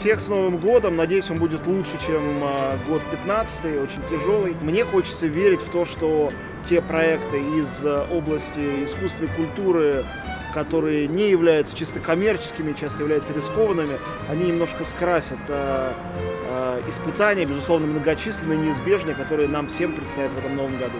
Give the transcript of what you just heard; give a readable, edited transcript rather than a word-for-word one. Всех с Новым годом. Надеюсь, он будет лучше, чем год 15-й, очень тяжелый. Мне хочется верить в то, что те проекты из области искусства и культуры, которые не являются чисто коммерческими, часто являются рискованными, они немножко скрасят испытания, безусловно, многочисленные, неизбежные, которые нам всем предстоят в этом новом году.